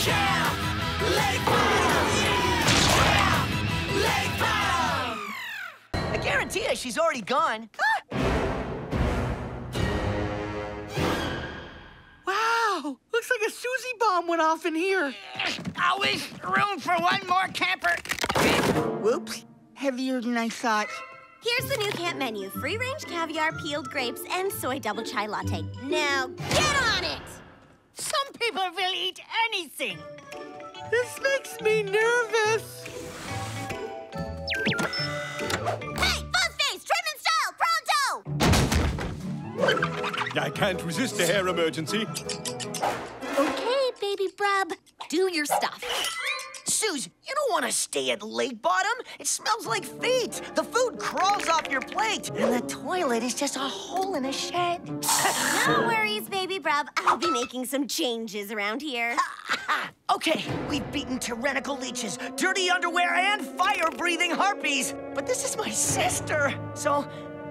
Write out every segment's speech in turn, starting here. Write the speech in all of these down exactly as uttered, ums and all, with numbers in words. Camp Lakebottom! Lake Bottom! I guarantee you she's already gone. Ah! Wow! Looks like a Suzi bomb went off in here. There's always room for one more camper. Whoops. Heavier than I thought. Here's the new camp menu. Free-range caviar, peeled grapes, and soy double chai latte. Now get on it! Some people will eat anything. This makes me nervous. Hey, full face, trim and style, pronto! I can't resist a hair emergency. Okay, baby Brub, do your stuff. Suze, you don't want to stay at Lake Bottom. It smells like feet. The food crawls off your plate. And the toilet is just a hole in a shed. No worries, baby Brub. I'll be making some changes around here. Okay, we've beaten tyrannical leeches, dirty underwear, and fire-breathing harpies. But this is my sister. So,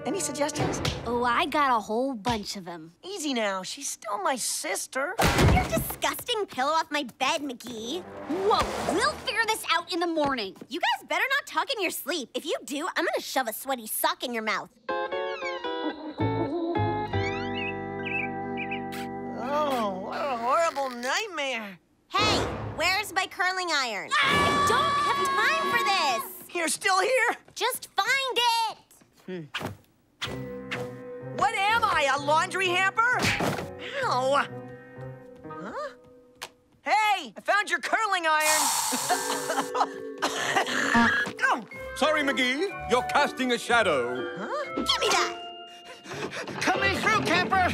any suggestions? Oh, I got a whole bunch of them. Easy now. She's still my sister. Get your disgusting pillow off my bed, McGee. Whoa, we'll figure this out in the morning. You guys better not talk in your sleep. If you do, I'm gonna shove a sweaty sock in your mouth. Oh, what a horrible nightmare. Hey, where's my curling iron? Ah! I don't have time for this. You're still here? Just find it. Hmm. What am I, a laundry hamper? Ow! Huh? Hey, I found your curling iron. Oh. Sorry, McGee, you're casting a shadow. Huh? Give me that! Coming through, camper!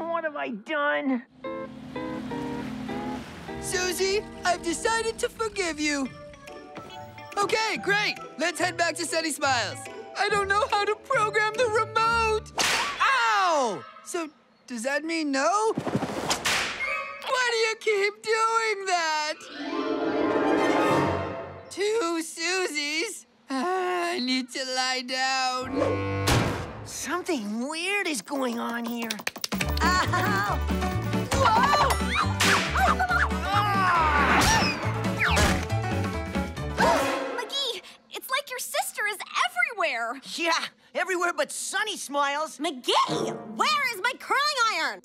What have I done? Suzi, I've decided to forgive you. Okay, great. Let's head back to Sunny Smiles. I don't know how to program the remote. Ow! So, does that mean no? Why do you keep doing that? Two Suzis. Ah, I need to lie down. Something weird is going on here. Ow! Whoa! Your sister is everywhere. Yeah, everywhere but Sunny Smiles. McGee, where is my curling iron?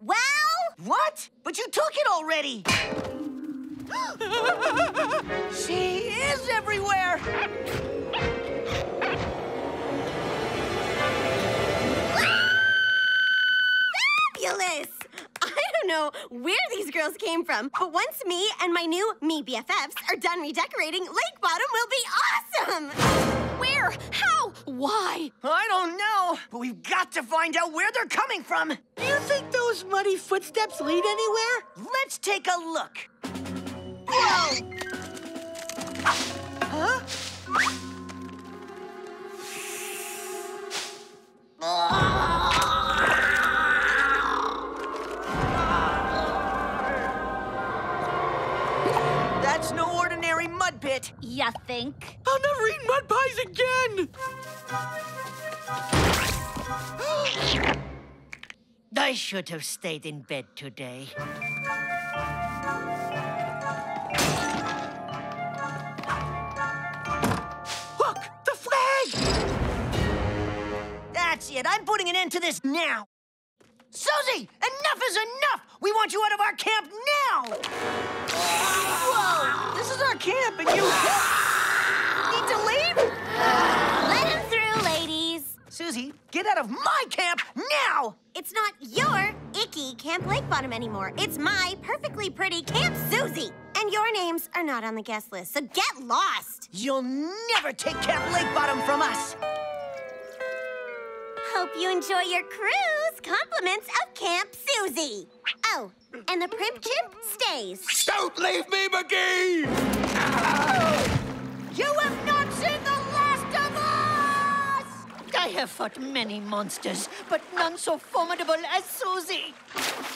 Well? What? But you took it already. She is everywhere. Fabulous. I don't know where these girls came from, but once me and my new me B F Fs are done redecorating, Lake Bottom will be awesome! Where? How? Why? I don't know, but we've got to find out where they're coming from. Do you think those muddy footsteps lead anywhere? Let's take a look. Whoa! Huh? Oh. That's no ordinary mud pit. Ya think? I'll never eat mud pies again! I should have stayed in bed today. Look! The flag! That's it. I'm putting an end to this now. Suzi! Enough is enough! We want you out of our camp now! Whoa! This is our camp and you need to leave? Let him through, ladies. Suzi, get out of my camp now! It's not your icky Camp Lakebottom anymore. It's my perfectly pretty Camp Suzi. And your names are not on the guest list, so get lost! You'll never take Camp Lakebottom from us! Hope you enjoy your cruise. Compliments of Camp Suzi. Oh, and the Primp Chimp stays. Don't leave me, McGee! Oh! You have not seen the last of us! I have fought many monsters, but none so formidable as Suzi.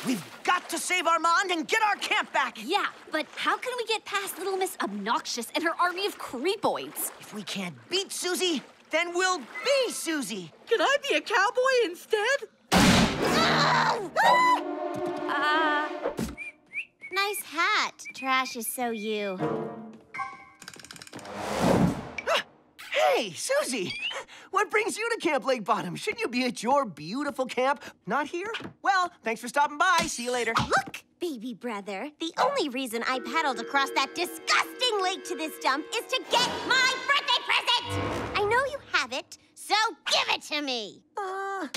We've got to save Armand and get our camp back. Yeah, but how can we get past Little Miss Obnoxious and her army of creepoids? If we can't beat Suzi, Then we'll be Suzi. Can I be a cowboy instead? Ah! Ah! Uh, nice hat. Trash is so you. Hey, Suzi! What brings you to Camp Lakebottom? Shouldn't you be at your beautiful camp? Not here? Well, thanks for stopping by. See you later. Look, baby brother, the only reason I paddled across that disgusting lake to this dump is to get my birthday present! I know you have it, so give it to me! Uh...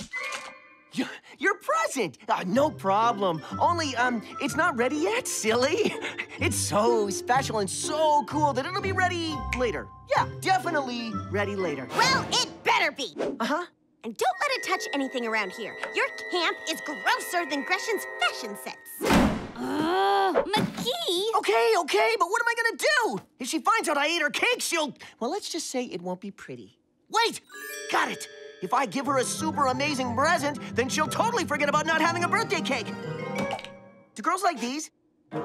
Your present! Uh, no problem. Only, um, it's not ready yet, silly. It's so special and so cool that it'll be ready later. Yeah, definitely ready later. Well, it better be. Uh-huh. And don't let it touch anything around here. Your camp is grosser than Gretchen's fashion sets. Uh, McGee! Okay, okay, but what am I gonna do? If she finds out I ate her cake, she'll... Well, let's just say it won't be pretty. Wait! Got it! If I give her a super amazing present, then she'll totally forget about not having a birthday cake. Do girls like these? Wait,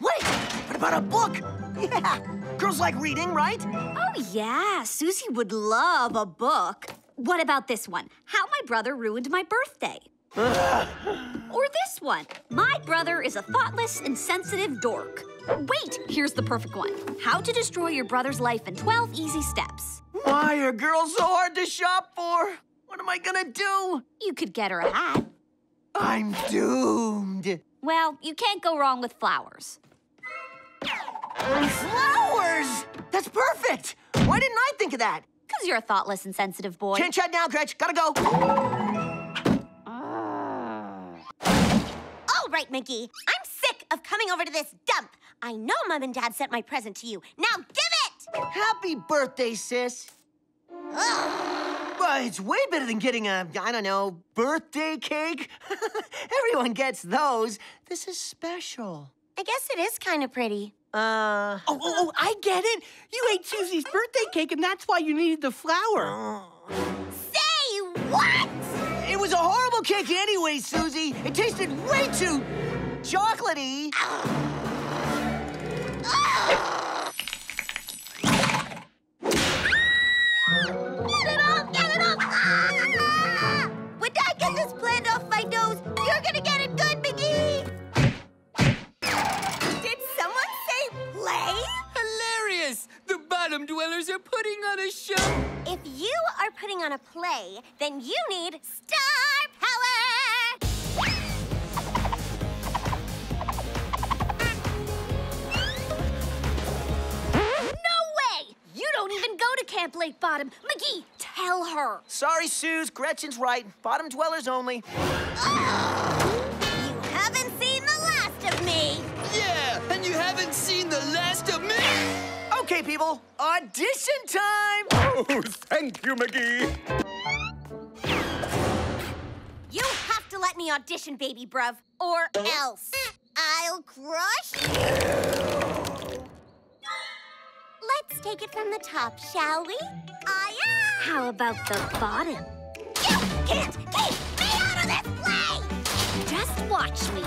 what about a book? Yeah, girls like reading, right? Oh, yeah, Suzi would love a book. What about this one? How My Brother Ruined My Birthday. Or this one, My Brother is a Thoughtless, Insensitive Dork. Wait, here's the perfect one. How to Destroy Your Brother's Life in twelve Easy Steps. Why are girls so hard to shop for? What am I gonna do? You could get her a hat. I'm doomed. Well, you can't go wrong with flowers. Flowers! That's perfect! Why didn't I think of that? Because you're a thoughtless, insensitive boy. Can't chat now, Gretch. Gotta go. Uh... All right, McGee. I'm sick of coming over to this dump. I know Mom and Dad sent my present to you. Now give it! Happy birthday, sis. Ugh. Well, it's way better than getting a, I don't know, birthday cake. Everyone gets those. This is special. I guess it is kind of pretty. Uh... Oh, oh, oh, I get it. You ate Suzi's birthday cake, and that's why you needed the flour. Say what? It was a horrible cake anyway, Suzi. It tasted way too chocolatey. Ugh. Ah! Get it off! Get it off! Ah! When I get this plant off my nose, you're gonna get it good, McGee! Did someone say play? Hilarious! The bottom dwellers are putting on a show! If you are putting on a play, then you need star power! You don't even go to Camp Lakebottom. McGee, tell her. Sorry, Suze. Gretchen's right. Bottom dwellers only. Oh, you haven't seen the last of me. Yeah, and you haven't seen the last of me. Okay, people, audition time. Oh, thank you, McGee. You have to let me audition, baby bruv, or else I'll crush you. Let's take it from the top, shall we? Aye-ah! How about the bottom? You can't keep me out of this play! Just watch me.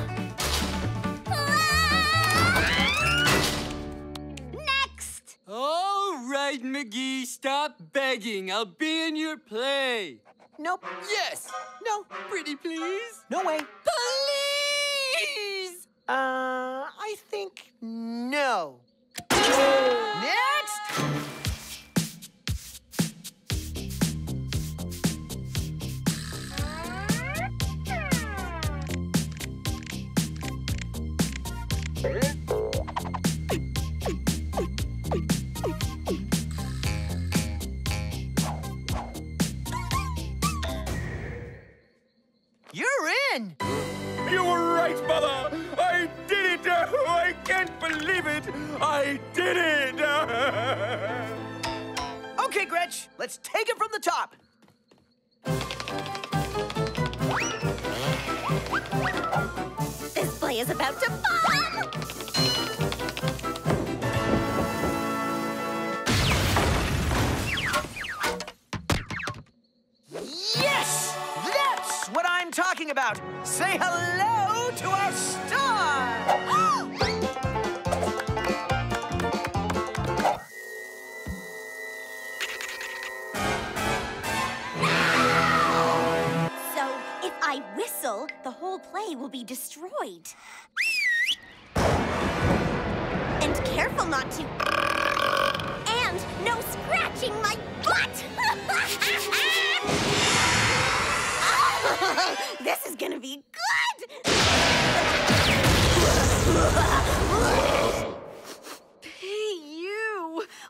Next! All right, McGee, stop begging. I'll be in your play. Nope. Yes! No. Pretty please? No way. Please! Uh, I think no. Next! You're in! You were right, Mother! I did it! I can't believe it! I did it! Okay, Gretch, let's take it from the top. This play is about to bomb! Yes! That's what I'm talking about! Say hello to our star! the whole play will be destroyed. And careful not to... And no scratching my butt! Oh, this is gonna be good!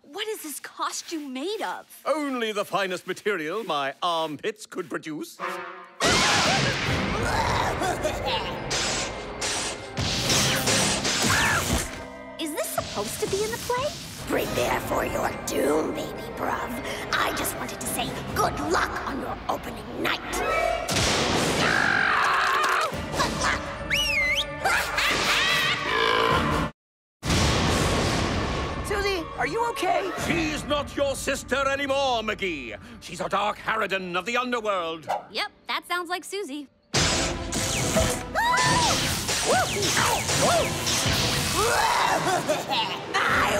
What is this costume made of? Only the finest material my armpits could produce. Is this supposed to be in the play? Prepare for your doom, baby bruv. I just wanted to say good luck on your opening night. Suzi, are you okay? She's not your sister anymore, McGee. She's a dark harridan of the underworld. Yep, that sounds like Suzi. I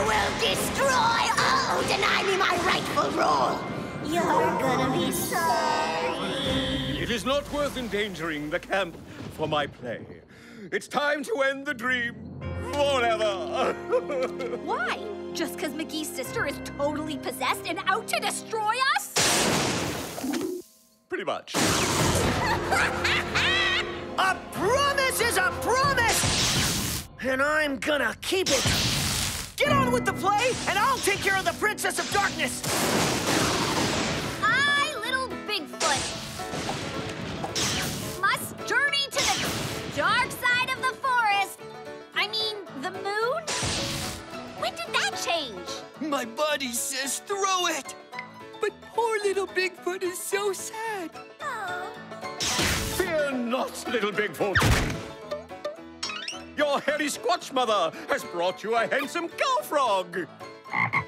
will destroy all who deny me my rightful role. You're gonna be sorry. It is not worth endangering the camp for my play. It's time to end the dream. Forever. Why? Just because McGee's sister is totally possessed and out to destroy us? Pretty much. A promise is a promise! And I'm gonna keep it. Get on with the play, and I'll take care of the Princess of Darkness. I, little Bigfoot, must journey to the dark side of the forest. I mean, the moon? When did that change? My buddy says throw it. But poor little Bigfoot is so sad. Oh. Fear not, little Bigfoot. Your hairy Squatch mother has brought you a handsome cow frog.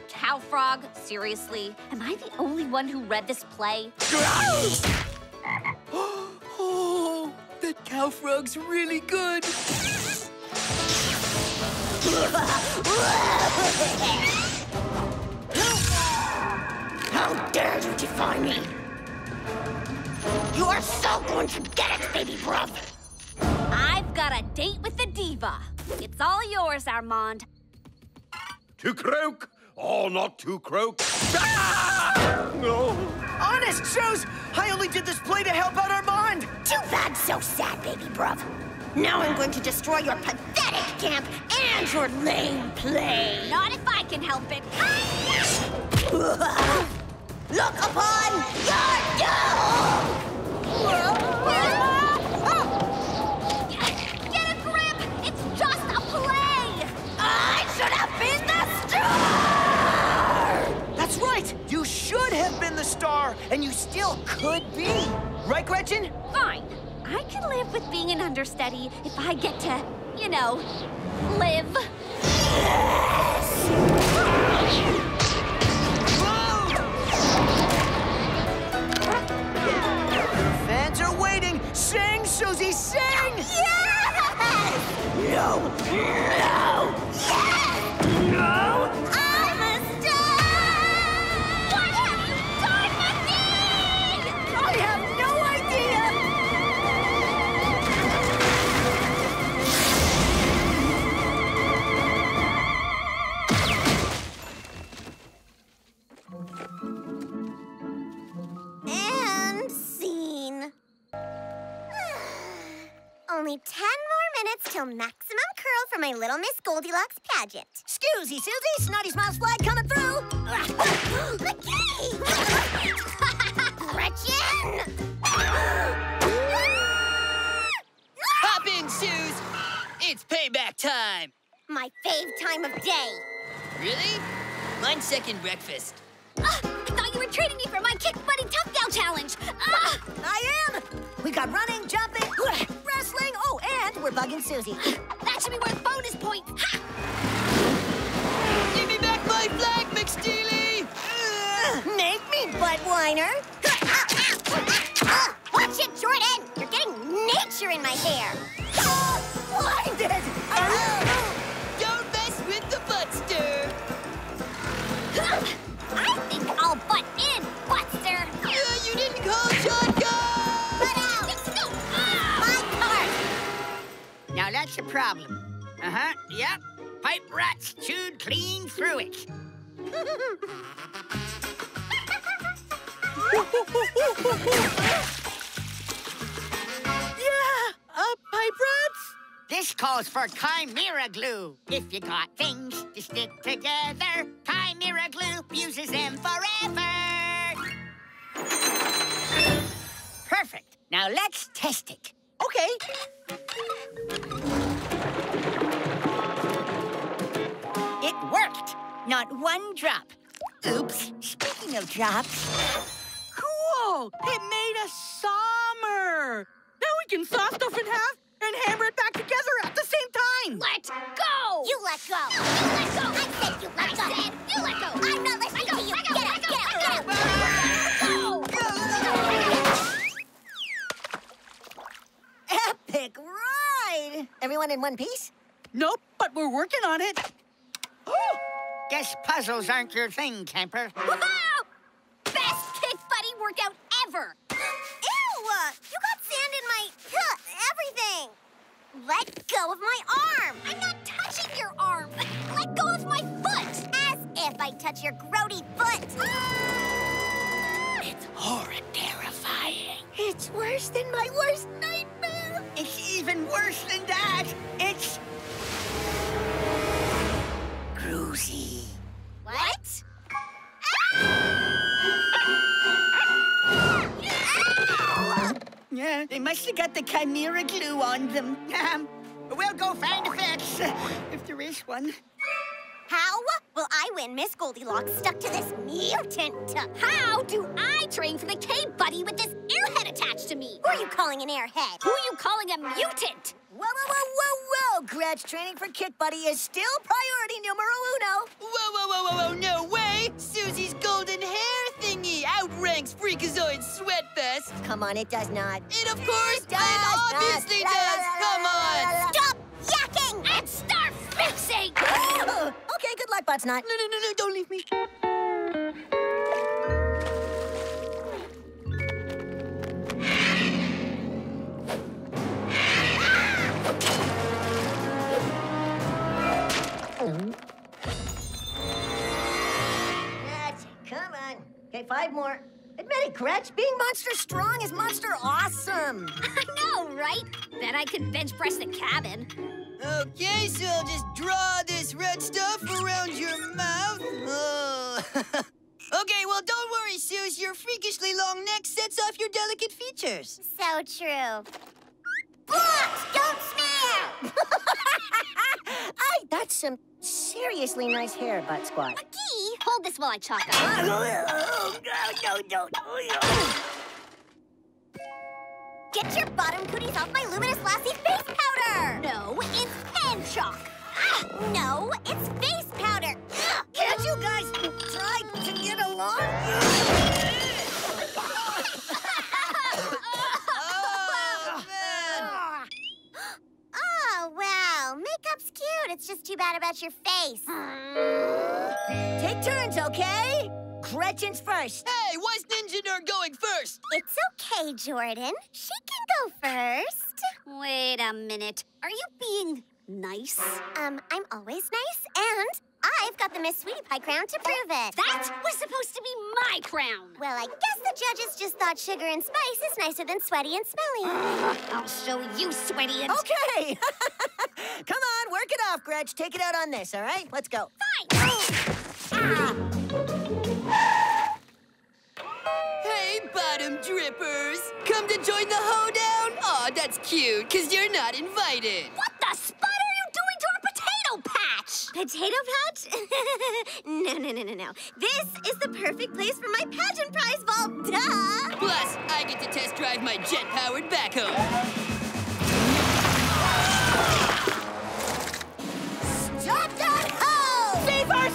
Cow frog? Seriously? Am I the only one who read this play? Oh, that cow frog's really good. How dare you defy me? You are so going to get it, baby bruv. I've got a date with the diva. It's all yours, Armand. To croak or not to croak? Ah! No. Honest, Suze, I only did this play to help out Armand. Too bad, so sad, baby bruv. Now I'm going to destroy your pathetic camp and your lame play. Not if I can help it. Look upon your doom! Get a grip! It's just a play! I should have been the star! That's right! You should have been the star, and you still could be. Right, Gretchen? Fine. I can live with being an understudy if I get to, you know, live. Yes! Fans are waiting. Sing, Suzi, sing! Yes! No! No! Yes! No! I'm a star! What have you done with me? I have no idea! And scene. Only ten more minutes till maximum curl for my Little Miss Goldilocks pageant. Scusi, Suzi, Snotty Smiles flag coming through. McGee! Gretchen! Hop in, Suze. It's payback time. My fave time of day. Really? Mine's second breakfast. Uh, I thought you were trading me for my Kick Buddy Tough Girl Challenge! Uh, I am! We've got running, jumping, wrestling, oh, and we're bugging Suzi. That should be worth bonus points! Ha! Give me back my flag, McSteely! Make me, butt whiner! Watch it, Jordan! You're getting nature in my hair! Blinded! I don't mess with the butt stir! I think I'll butt in, Buster! Yeah, you didn't call shotgun! Butt out! Let's go! Ah! My car! problem. Uh-huh, yep. Pipe rats chewed clean through it. Yeah! Uh, pipe rats? This calls for Chimera Glue. If you got things to stick together, Chimera Glue fuses them forever. Perfect. Now let's test it. Okay. It worked. Not one drop. Oops. Speaking of drops. Cool. It made a summer. Now we can saw stuff in half and hammer it back together at the same time. Let go. You let go. You let go. I said you let I go. Said you let go. I'm not listening to you. Let go. Get out. Get out. Get out. Let go. Epic ride. Everyone in one piece? Nope, but we're working on it. Oh. Guess puzzles aren't your thing, camper. Whoa! Best Kick Buddy workout ever. Ew! You got sand in my... everything! Let go of my arm! I'm not touching your arm! Let go of my foot! As if I touch your grody foot! Ah! It's horror-terrifying. It's worse than my worst nightmare! It's even worse than that! It's... Groozy. What? what? Ah! Ah! Yeah, they must have got the Chimera Glue on them. Um, we'll go find a fix, if there is one. How will I win Miss Goldilocks stuck to this mutant? How do I train for the K-Buddy with this airhead attached to me? Who are you calling an airhead? Who are you calling a mutant? Whoa, whoa, whoa, whoa, whoa! Gretch, training for Kick Buddy is still priority numero uno. Whoa, whoa, whoa, whoa, whoa, no way! Susie's golden hair thingy outranks Freakazoid Sweatfest. Come on, it does not. It of course, it does and obviously not. does. La, la, Come on! La, la, la. Stop yakking and start fixing! Oh, okay, good luck, Butt Squat. No, no, no, no, don't leave me. Okay, five more. Admit it, Gretch, being monster strong is monster awesome. I know, right? Bet I could bench press the cabin. Okay, so I'll just draw this red stuff around your mouth. Oh. Okay, well, don't worry, Suze. Your freakishly long neck sets off your delicate features. So true. Books, don't smear! I, that's some seriously nice hair, Butt Squat. McGee, hold this while I chalk up. Oh, no, no, no. Get your bottom cooties off my Luminous Lassie face powder! No, it's hand chalk. No, it's face powder. Can't you guys try to get along? Makeup's cute. It's just too bad about your face. Take turns, okay? Gretchen's first. Hey, why's Ninja going first? It's okay, Jordan. She can go first. Wait a minute. Are you being nice? Um, I'm always nice, and I've got the Miss Sweetie Pie crown to prove it. That was supposed to be my crown. Well, I guess the judges just thought sugar and spice is nicer than sweaty and smelly. Ugh, I'll show you, sweaty and... Okay. Come on, work it off, Gretch. Take it out on this, all right? Let's go. Fine. Ah. Hey, bottom drippers. Come to join the hoedown? Aw, that's cute, because you're not invited. What the spot? Patch. Potato patch? No, no, no, no, no. This is the perfect place for my pageant prize vault, duh! Plus, I get to test drive my jet-powered backhoe. Stop that hole! Save our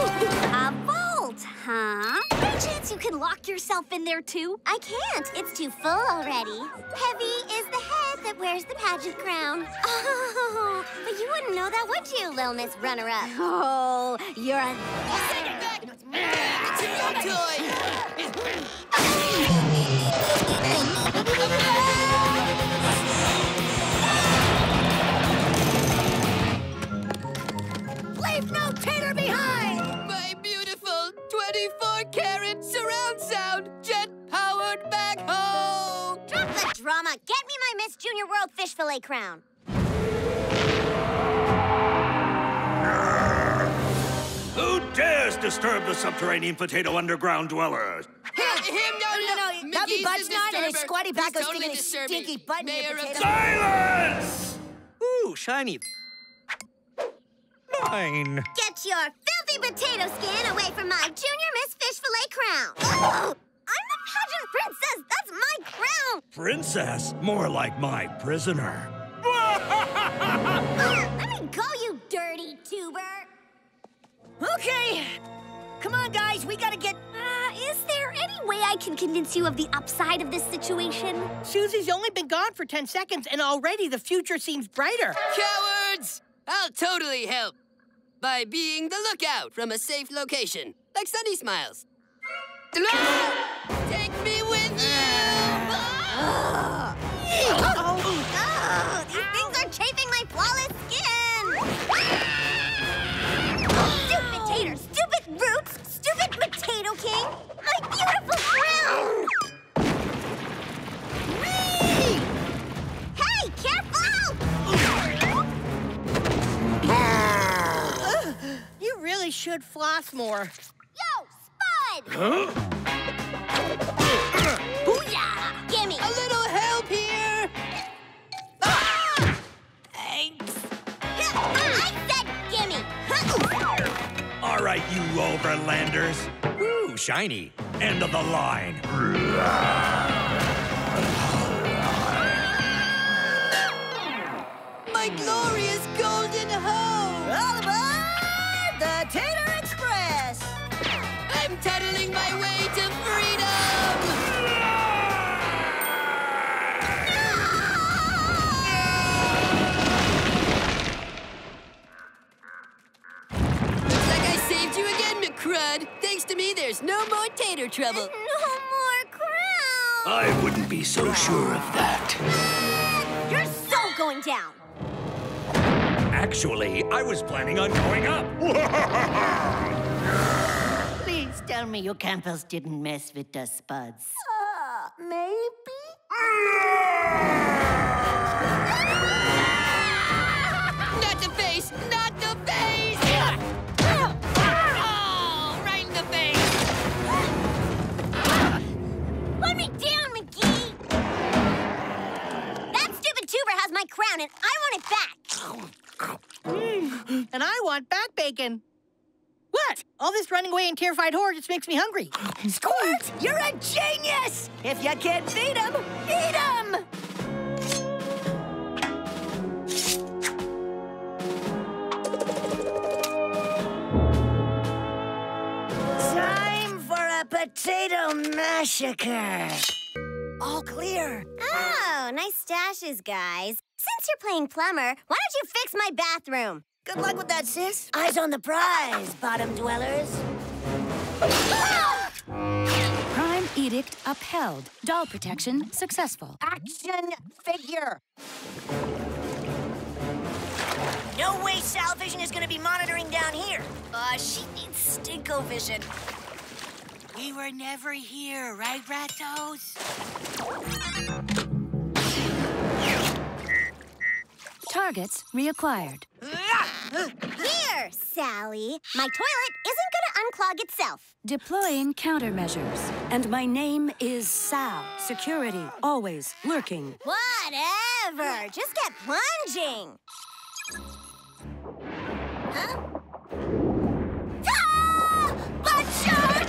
spots! A vault, huh? Any chance you can lock yourself in there, too? I can't. It's too full already. Heavy is the head that wears the pageant crown. Oh, but you wouldn't know that, would you, Little Miss Runner-Up? Oh, you're a... Take it back! It's your toy! thirty-four carat surround sound jet-powered backhoe! Drop the drama! Get me my Miss Junior World Fish Fillet Crown! Who dares disturb the subterranean potato underground dwellers? Him, him, no, no, no. That'd be Bud's not and his squatty backhoe's sticking his stinky butt in your potato. Silence! Ooh, shiny. Mine. Get your filthy potato skin away from my Junior Miss Fish Fillet Crown. Oh, I'm the pageant princess. That's my crown. Princess? More like my prisoner. uh, let me go, you dirty tuber. Okay. Come on, guys. We gotta get... Uh, is there any way I can convince you of the upside of this situation? Suzi's only been gone for ten seconds, and already the future seems brighter. Cowards! I'll totally help. By being the lookout from a safe location, like Sunny Smiles. Take me with you! Uh, oh. Oh, these things are chafing my flawless skin! Stupid tater, stupid roots, stupid potato king, my beautiful crown! Whee! Hey, careful! Uh, you really should floss more. Yo, Spud! Huh? Booyah! Gimme! A little help here! Ah! Thanks. I said gimme! All right, you overlanders. Ooh, shiny. End of the line. My glorious golden hoe! All aboard the Tater Express! I'm tunneling my way to freedom! No! Looks like I saved you again, McCrud. Thanks to me, there's no more tater trouble. No more crown! I wouldn't be so sure of that. You're so going down! Actually, I was planning on going up. Please tell me your campers didn't mess with the Spuds. Uh, maybe? Not the face! Not the face! Oh, right in the face! Put me down, McGee! That stupid tuber has my crown, and I want it back! Mm. And I want back bacon. What? All this running away and terrified horror just makes me hungry. Squirt, you're a genius! If you can't feed him, eat him! Time for a potato massacre. All clear. Oh, nice stashes, guys. Since you're playing plumber, why don't you fix my bathroom? Good luck with that, sis. Eyes on the prize, bottom dwellers. Ah! Prime edict upheld. Doll protection successful. Action figure. No way Sal Vision is going to be monitoring down here. Uh, she needs stinko vision. We were never here, right, Ratos? Targets reacquired. Here, Sally. My toilet isn't gonna unclog itself. Deploying countermeasures. And my name is Sal. Security, always lurking. Whatever. Just get plunging. Huh? Ah! Butt shark!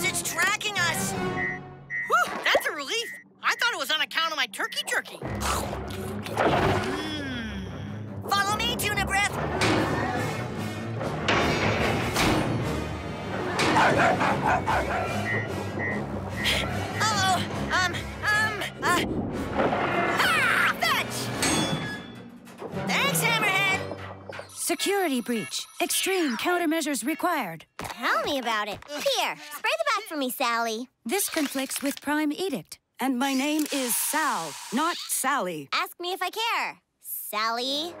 It's tracking us. Whew, that's a relief. I thought it was on account of my turkey jerky. Mm. Follow me, Tuna Breath. Uh-oh. Um, um, uh. Ah, fetch! Thanks, Hammerhead. Security breach. Extreme countermeasures required. Tell me about it. Here, spray the back for me, Sally. This conflicts with Prime Edict. And my name is Sal, not Sally. Ask me if I care, Sally.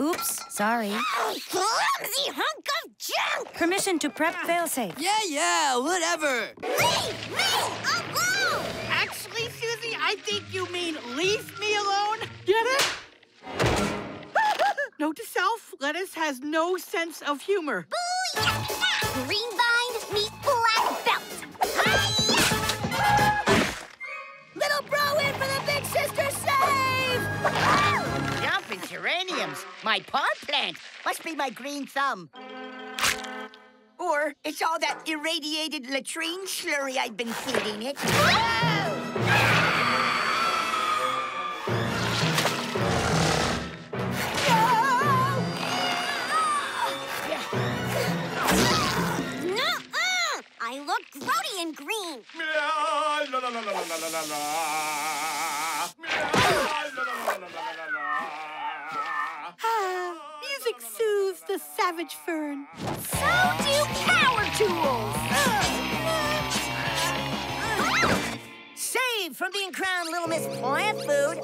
Oops, sorry. Oh, clumsy hunk of junk! Permission to prep failsafe. Yeah, yeah, whatever. Leave me alone! Actually, Suzi, I think you mean leave me alone. Get it? Note to self, lettuce has no sense of humor. Booyah! Green bind, meat black belt. Hi-ya! Little bro in for the big sister save! Oh, jumping geraniums. My paw plant must be my green thumb. Or it's all that irradiated latrine slurry I've been feeding it. Oh! I look grody and green. Ah, music soothes the savage fern. So do power tools. Saved from being crowned Little Miss Plant Food.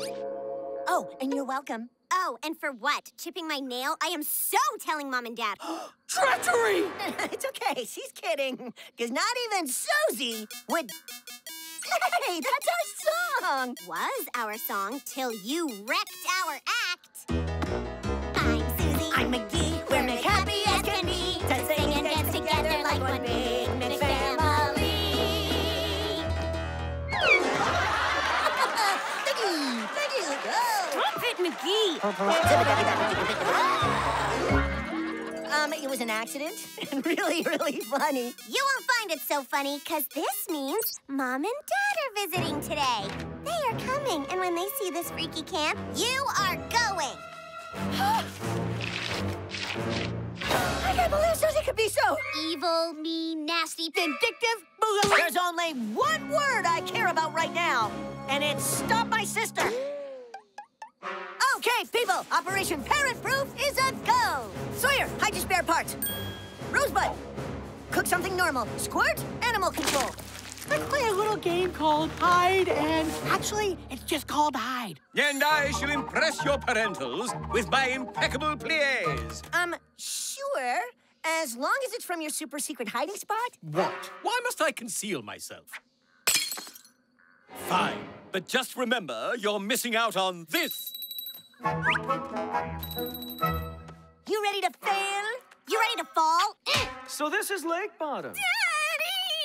Oh, and you're welcome. Oh, and for what? Chipping my nail? I am so telling Mom and Dad. Treachery! It's okay, she's kidding. Because not even Suzi would... Hey, that's our song! Was our song till you wrecked our act. I'm Suzi. I'm McGee. We're McHappy as can be. To sing and dance together like one big McFamily. McGee, McGee, McGee. Um, it was an accident and really, really funny. You won't find it so funny because this means Mom and Dad are visiting today. They are coming, and when they see this freaky camp, you are going. I can't believe Suzi could be so evil, mean, nasty, vindictive. There's only one word I care about right now, and it's stop my sister. Okay, people, Operation Parrot Proof is a go! Sawyer, hide your spare parts. Rosebud, cook something normal. Squirt, animal control. Let's play a little game called Hide and... Actually, it's just called Hide. And I shall impress your parentals with my impeccable pliés. Um, sure, as long as it's from your super-secret hiding spot. What? Why must I conceal myself? Fine, but just remember, you're missing out on this. You ready to fail? You ready to fall? So this is Lakebottom. Daddy!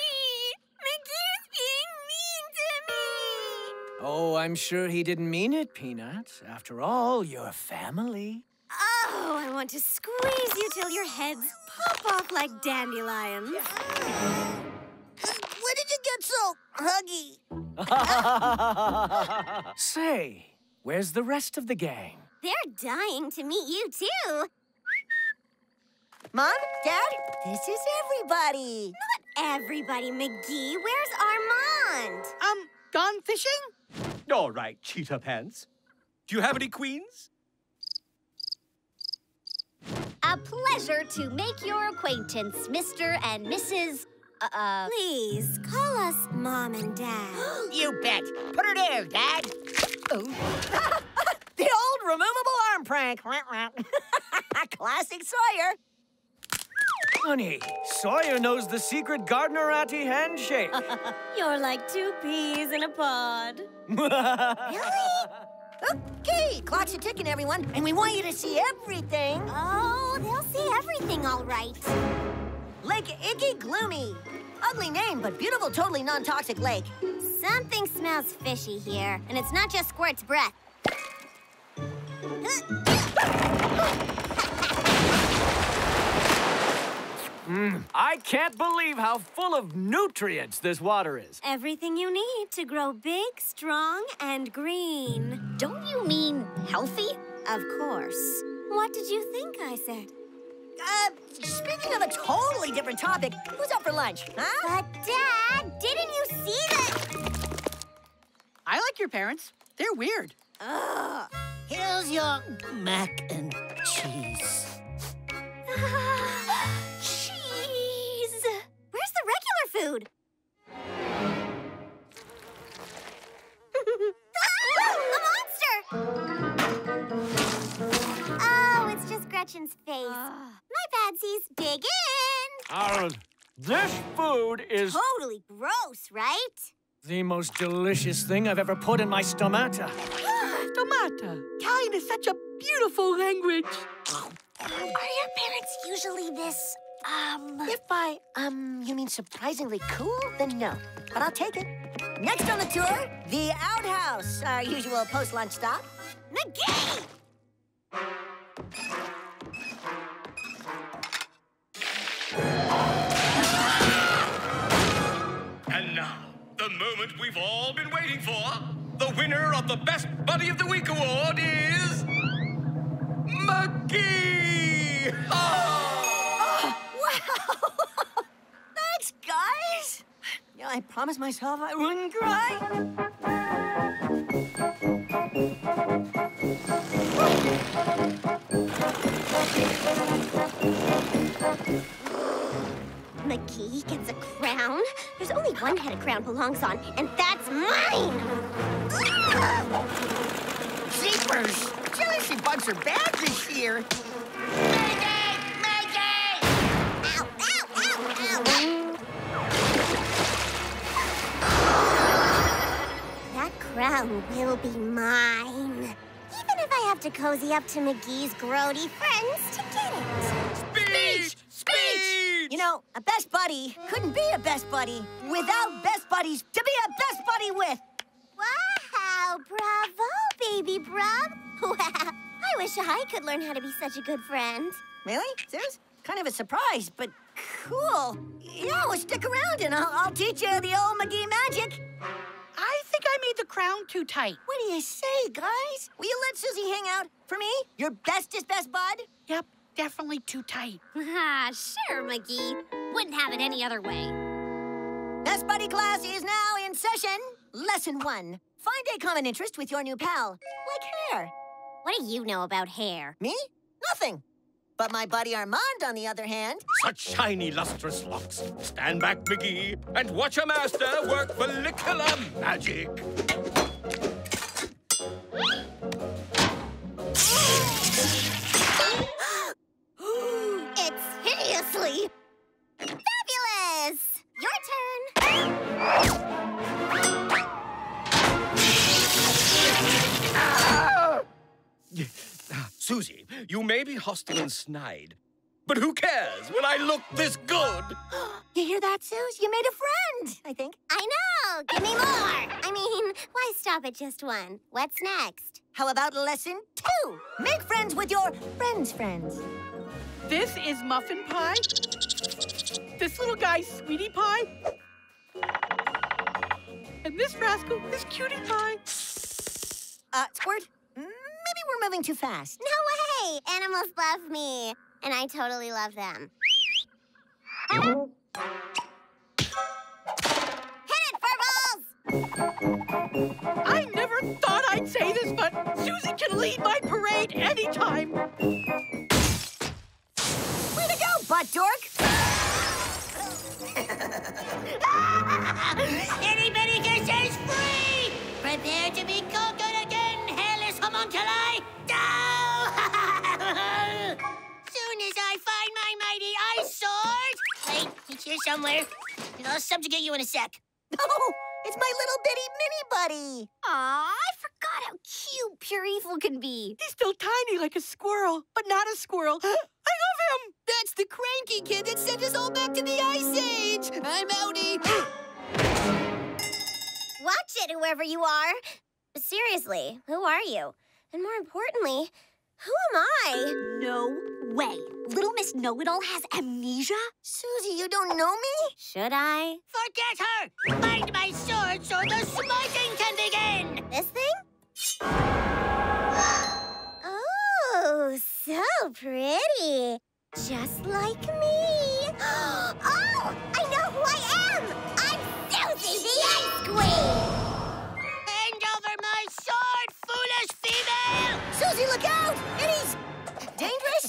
McGee's being mean to me! Oh, I'm sure he didn't mean it, Peanuts. After all, you're family. Oh, I want to squeeze you till your heads pop off like dandelions. Yeah. Where did you get so huggy? Say, where's the rest of the gang? They're dying to meet you, too. Mom, Dad, this is everybody. Not everybody, McGee. Where's Armand? Um, gone fishing? All right, cheetah pants. Do you have any queens? A pleasure to make your acquaintance, Mister and Missus Uh-uh. Please, call us Mom and Dad. You bet. Put her there, Dad. Oh. The old removable arm prank. Classic Sawyer. Honey, Sawyer knows the secret Gardnerati handshake. You're like two peas in a pod. Really? Okay, clock's a ticking, everyone, and we want you to see everything. Oh, they'll see everything, all right. Lake Iggy Gloomy. Ugly name, but beautiful, totally non-toxic lake. Something smells fishy here, and it's not just Squirt's breath. Mm, I can't believe how full of nutrients this water is. Everything you need to grow big, strong, and green. Don't you mean healthy? Of course. What did you think I said? Uh, speaking of a totally different topic, who's up for lunch, huh? But, Dad, didn't you see that? I like your parents. They're weird. Ugh. Here's your mac and cheese. Cheese. food. Ah, a monster! Oh, it's just Gretchen's face. Uh. My badsies, dig in. Uh, this food is... Totally gross, right? The most delicious thing I've ever put in my stomata. Stomata. Kind is such a beautiful language. Are your parents usually this, um... If I, um, you mean surprisingly cool? Then no. But I'll take it. Next on the tour, the outhouse, our usual post-lunch stop. McGee! And now, the moment we've all been waiting for, the winner of the Best Buddy of the Week award is... McGee-haw! Oh, wow! Thanks, guys! I promised myself I wouldn't cry. McGee gets a crown. There's only one head a crown belongs on, and that's mine! Jeepers! Jealousy bugs are bad this year. Crown will be mine. Even if I have to cozy up to McGee's grody friends to get it. Speech! Speech! You know, a best buddy couldn't be a best buddy without best buddies to be a best buddy with. Wow, bravo, baby bruv. Wow, I wish I could learn how to be such a good friend. Really? Serious? Kind of a surprise, but cool. Yeah, well, stick around and I'll, I'll teach you the old McGee magic. I think I made the crown too tight. What do you say, guys? Will you let Suzi hang out for me? Your bestest best bud? Yep, definitely too tight. Ah, sure, McGee. Wouldn't have it any other way. Best Buddy class is now in session. Lesson one. Find a common interest with your new pal, like hair. What do you know about hair? Me? Nothing. But my buddy Armand, on the other hand... Such shiny, lustrous locks. Stand back, McGee, and watch a master work follicular magic. It's hideously fabulous! Your turn. Ah! Suzi, you may be hostile and snide, but who cares when I look this good? You hear that, Suze? You made a friend, I think. I know. Give me more. I mean, why stop at just one? What's next? How about lesson two? Make friends with your friends' friends. This is Muffin Pie. This little guy's Sweetie Pie. And this rascal is Cutie Pie. Uh, Squirt? Maybe we're moving too fast. No way! Animals love me, and I totally love them. Hit it, Furballs! I never thought I'd say this, but Suzi can lead my parade anytime. Way to go, butt dork! Anybody can say free! Prepare to be cocoa again, hairless homunculi! No! Soon as I find my mighty ice sword... Wait, it's here somewhere. I'll subjugate you in a sec. Oh, it's my little bitty mini buddy. Aw, I forgot how cute Pure Evil can be. He's still tiny like a squirrel, but not a squirrel. I love him! That's the cranky kid that sent us all back to the Ice Age. I'm outie. Watch it, whoever you are. Seriously, who are you? And more importantly, who am I? No way. Little Miss Know-It-All has amnesia? Suzi, you don't know me? Should I? Forget her! Find my sword so the smiting can begin! This thing? Oh, so pretty. Just like me. Oh, I know who I am! I'm Suzi the Ice Queen! Hand over my sword, foolish female! Suzi, look out! Eddie's dangerous!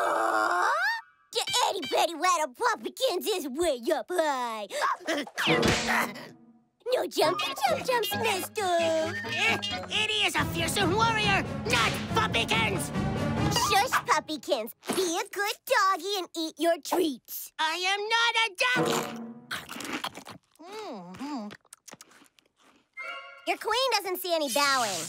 Aww! Get Eddie Petty Waddle Puppykins is way up high. No jumping, jump jumps, Mister. Eddie is a fearsome warrior, not Puppykins. Shush, Puppykins. Be a good doggy and eat your treats. I am not a dog. Mm-hmm. Your queen doesn't see any bowing.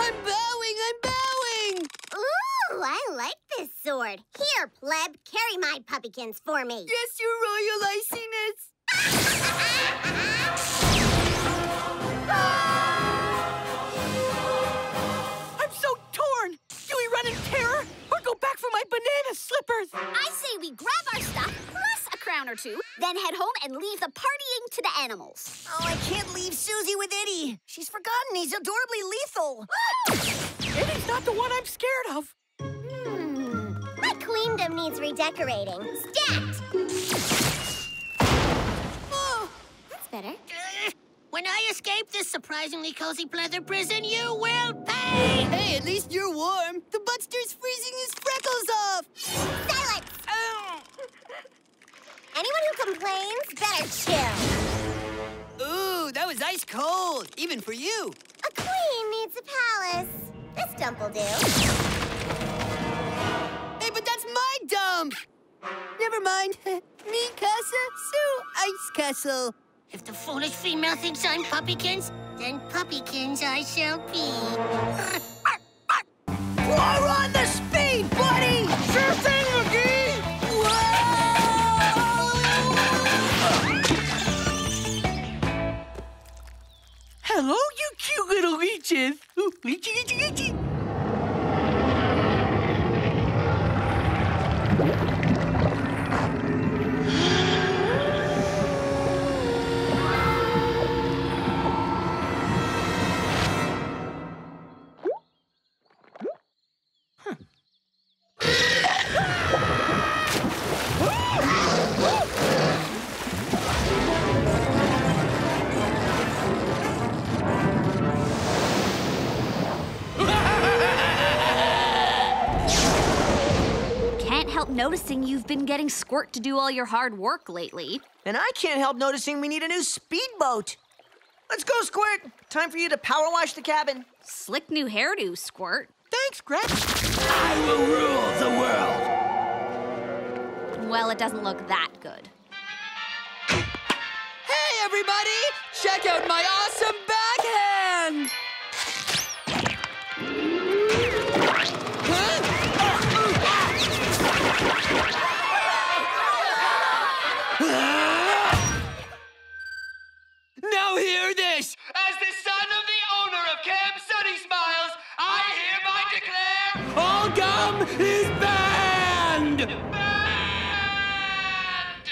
I'm bowing, I'm bowing. Ooh, I like this sword. Here, pleb, carry my Puppykins for me. Yes, Your Royal Iciness. I'm so torn. Do we run in terror or go back for my banana slippers? I say we grab our stuff, plus a crown or two, then head home and leave the partying to the animals. Oh, I can't leave Suzi with Eddie. She's forgotten he's adorably lethal. Eddie's not the one I'm scared of. Hmm. My queendom needs redecorating. Stat! Oh, that's better. Uh, when I escape this surprisingly cozy pleather prison, you will pay! Hey, at least you're warm. The Buttster's freezing his freckles off. Silence! Oh. Anyone who complains better chill. Ooh, that was ice cold, even for you. A queen needs a palace. This dump'll do. Hey, but that's my dump! Never mind. Me casa, Sue Ice Castle. If the foolish female thinks I'm Puppykins, then Puppykins I shall be. We're on the speed, buddy! Sure thing, McGee! Hello, you cute little leeches. Ooh, leechy, leechy, leechy. Noticing you've been getting Squirt to do all your hard work lately. And I can't help noticing we need a new speedboat. Let's go, Squirt. Time for you to power wash the cabin. Slick new hairdo, Squirt. Thanks, Gretchen. I will rule the world. Well, it doesn't look that good. Hey, everybody! Check out my awesome backhand! Now hear this! As the son of the owner of Camp Sunny Smiles, I hereby declare all gum is banned! Banned!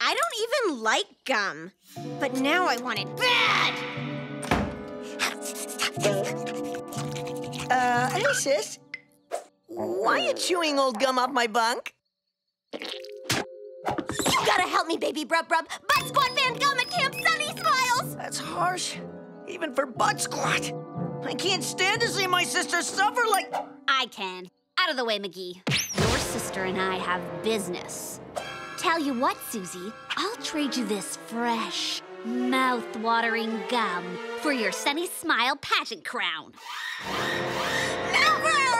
I don't even like gum, but now I want it bad! Uh, hey, sis. Why are you chewing old gum off my bunk? You gotta help me, baby Brub Brub. Butt Squat banned gum at Camp Sunny Smiles! That's harsh, even for Butt Squat. I can't stand to see my sister suffer like... I can. Out of the way, McGee. Your sister and I have business. Tell you what, Suzi, I'll trade you this fresh, mouth-watering gum for your Sunny Smile pageant crown. Never!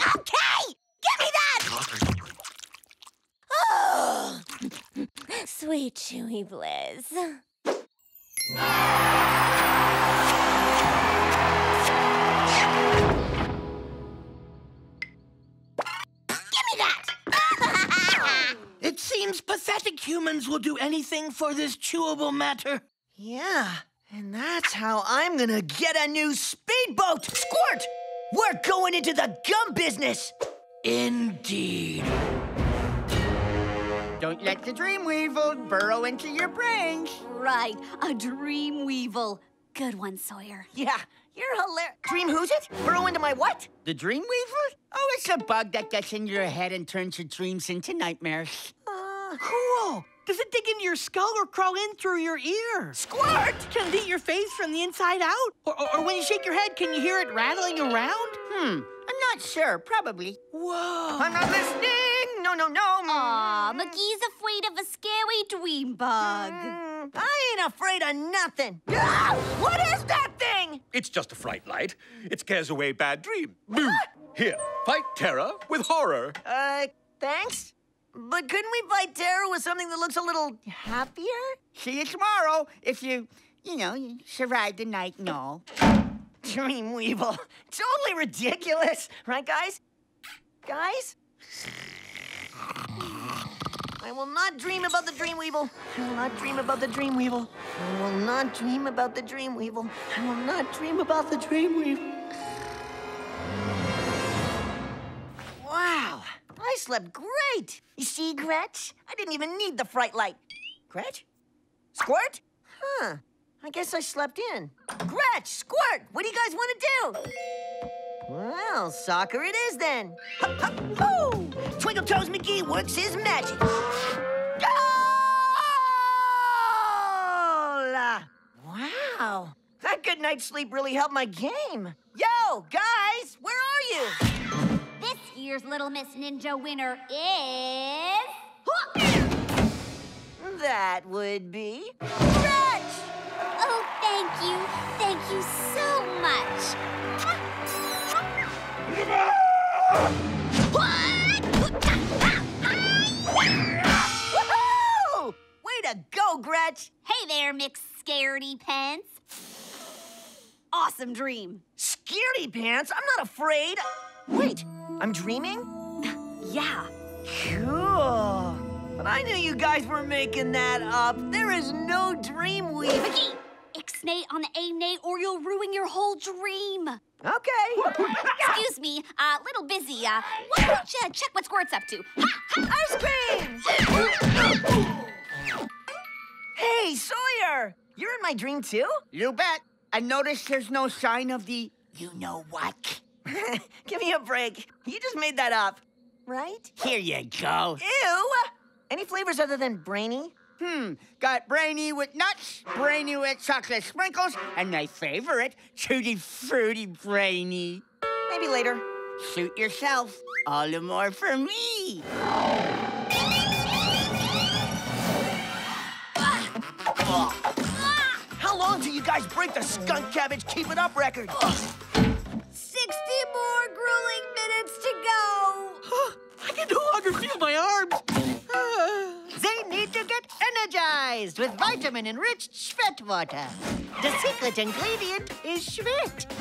Okay! Give me that! Oh, sweet chewy bliss. Give me that! It seems pathetic humans will do anything for this chewable matter. Yeah, and that's how I'm gonna get a new speedboat! Squirt! We're going into the gum business! Indeed. Don't let the dream weevil burrow into your brains. Right, a dream weevil. Good one, Sawyer. Yeah, you're hilarious. Dream who's it? Burrow into my what? The dream weevil? Oh, it's a bug that gets into your head and turns your dreams into nightmares. Uh, cool. Does it dig into your skull or crawl in through your ear? Squirt! Can it eat your face from the inside out? Or, or, or when you shake your head, can you hear it rattling around? Hmm, I'm not sure, probably. Whoa. I'm not listening! No, no, no! Aw, McGee's afraid of a scary dream bug. Mm, I ain't afraid of nothing. Ah! What is that thing? It's just a fright light. It scares away bad dreams. Boom! Here, fight terror with horror. Uh, thanks? But couldn't we fight terror with something that looks a little happier? See you tomorrow if you, you know, you survive the night and all. Dream weevil. Totally ridiculous. Right, guys? Guys? I will not dream about the dream weevil. I will not dream about the dream weevil. I will not dream about the dream weevil. I will not dream about the dream weevil. Wow. I slept great. You see, Gretch? I didn't even need the fright light. Gretch? Squirt? Huh. I guess I slept in. Gretch, Squirt, what do you guys want to do? Well, soccer it is then. Hup, hup, hoo! Twinkle Toes McGee works his magic. Goal! Wow. That good night's sleep really helped my game. Yo, guys, where are you? This year's Little Miss Ninja winner is... That would be... Gretch! Oh, thank you. Thank you so much. Woohoo! Way to go, Gretch! Hey there, Mixed Scaredy Pants. Awesome dream. Scaredy Pants? I'm not afraid. Wait. I'm dreaming? Yeah. Cool. But I knew you guys were making that up. There is no dream weave. McGee, ixnay on the aimnay or you'll ruin your whole dream. Okay. Excuse me, a uh, little busy. Uh, why don't you check what Squirt's up to? Ha, ha. Ice cream! Hey, Sawyer, you're in my dream too? You bet. I noticed there's no sign of the you-know-what. Give me a break. You just made that up, right? Here you go. Ew! Any flavors other than brainy? Hmm, got brainy with nuts, brainy with chocolate sprinkles, and my favorite, tutti frutti brainy. Maybe later. Suit yourself. All the more for me. How long do you guys break the skunk cabbage keep it up record? sixty more grueling minutes to go. I can no longer feel my arms. They need to get energized with vitamin-enriched Schwett water. The secret ingredient is Schwett.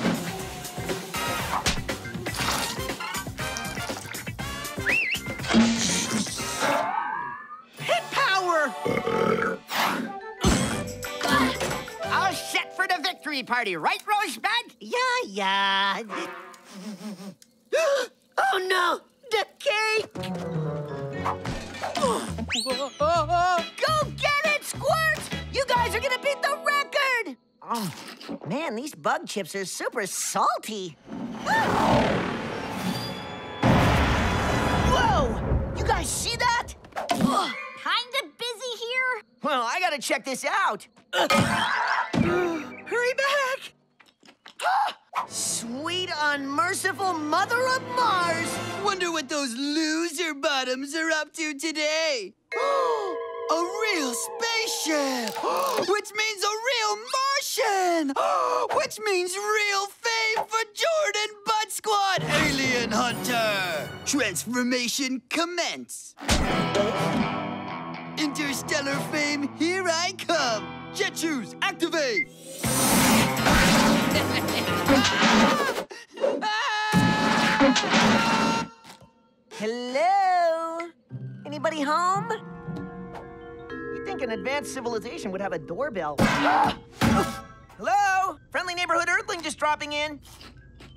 Hit power! All set for the victory party, right, Rosebud? Yeah, yeah. Oh, no! The cake! Go get it, Squirt! You guys are gonna beat the record! Oh, man, these bug chips are super salty. Whoa! You guys see that? Kinda busy here. Well, I gotta check this out. Hurry back! Sweet, unmerciful mother of Mars! Wonder what those loser bottoms are up to today. A real spaceship! Which means a real Martian! Which means real fame for Jordan Butt Squat, Alien Hunter! Transformation commence! Interstellar fame, here I come! Jet shoes, activate! Hello? Anybody home? You'd think an advanced civilization would have a doorbell. Hello? Friendly neighborhood earthling just dropping in.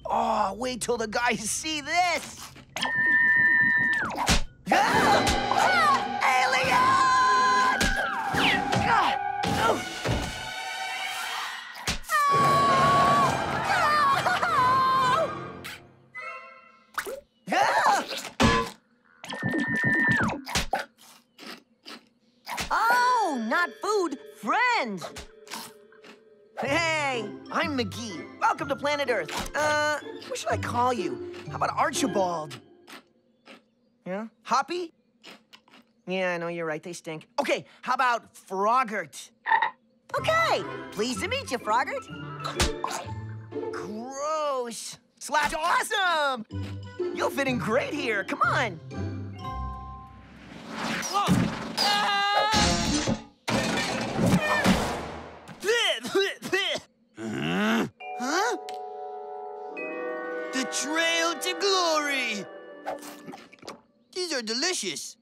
Oh, wait till the guys see this. Alien! not food, friends! Hey, I'm McGee. Welcome to planet Earth. Uh, what should I call you? How about Archibald? Yeah? Hoppy? Yeah, I know, you're right, they stink. Okay, how about Froggert? Okay, pleased to meet you, Froggert. Gross. Slash awesome! You'll fit in great here, come on. Whoa! Ah! Huh? The Trail to Glory! These are delicious.